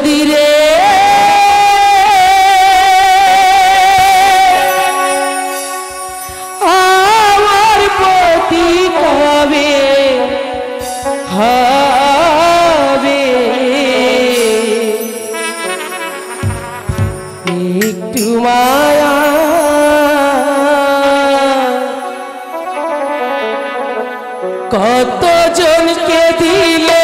मोदी रे आवर मोदी कवे हवे एकटू माया कत जन के दिले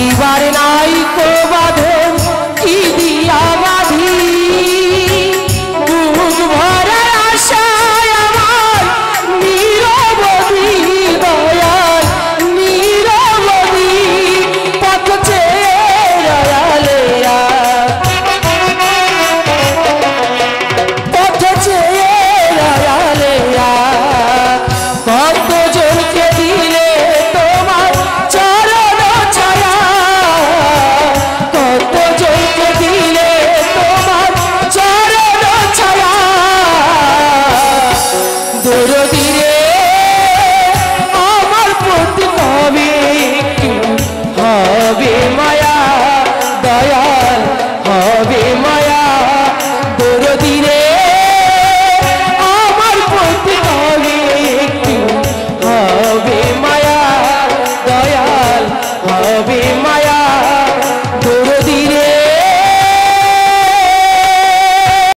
दीवार नाई को।